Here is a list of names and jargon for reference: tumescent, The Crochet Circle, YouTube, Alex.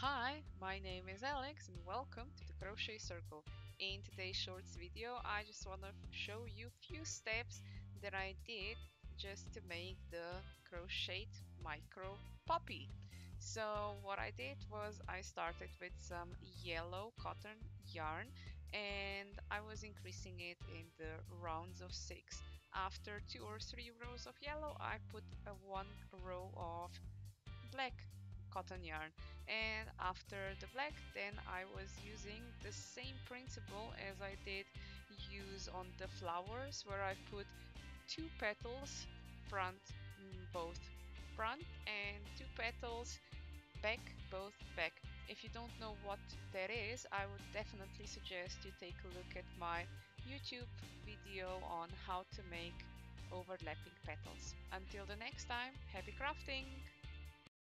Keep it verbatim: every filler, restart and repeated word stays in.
Hi, my name is Alex and welcome to the Crochet Circle. In today's shorts video I just want to show you few steps that I did just to make the crocheted micro poppy. So what I did was I started with some yellow cotton yarn and I was increasing it in the rounds of six. After two or three rows of yellow I put a one row of black cotton yarn, and after the black then I was using the same principle as I did use on the flowers, where I put two petals front, both front, and two petals back, both back. If you don't know what that is, I would definitely suggest you take a look at my YouTube video on how to make overlapping petals. Until the next time, happy crafting!